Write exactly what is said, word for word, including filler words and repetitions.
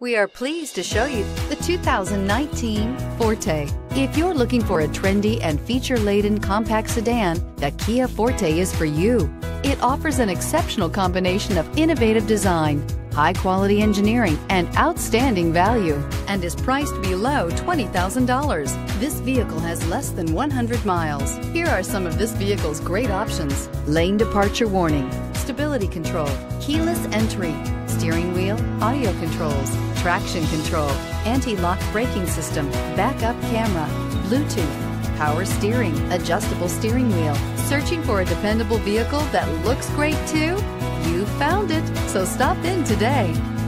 We are pleased to show you the two thousand nineteen Forte. If you're looking for a trendy and feature-laden compact sedan, the Kia Forte is for you. It offers an exceptional combination of innovative design, high-quality engineering, and outstanding value, and is priced below twenty thousand dollars. This vehicle has less than one hundred miles. Here are some of this vehicle's great options: lane departure warning, stability control, keyless entry, steering wheel audio controls, traction control, anti-lock braking system, backup camera, Bluetooth, power steering, adjustable steering wheel. Searching for a dependable vehicle that looks great too? You found it, so stop in today.